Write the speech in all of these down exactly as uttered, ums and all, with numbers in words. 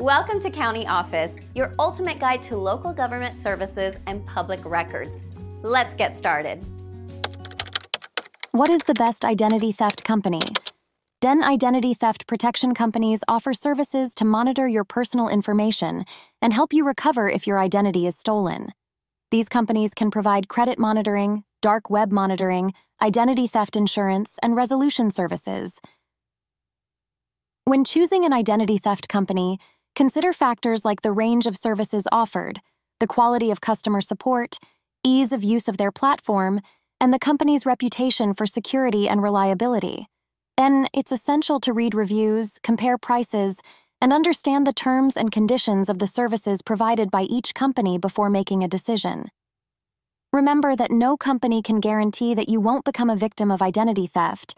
Welcome to County Office, your ultimate guide to local government services and public records. Let's get started. What is the best identity theft company? D E N Identity Theft Protection Companies offer services to monitor your personal information and help you recover if your identity is stolen. These companies can provide credit monitoring, dark web monitoring, identity theft insurance, and resolution services. When choosing an identity theft company, consider factors like the range of services offered, the quality of customer support, ease of use of their platform, and the company's reputation for security and reliability. Then, it's essential to read reviews, compare prices, and understand the terms and conditions of the services provided by each company before making a decision. Remember that no company can guarantee that you won't become a victim of identity theft,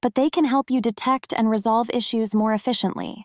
but they can help you detect and resolve issues more efficiently.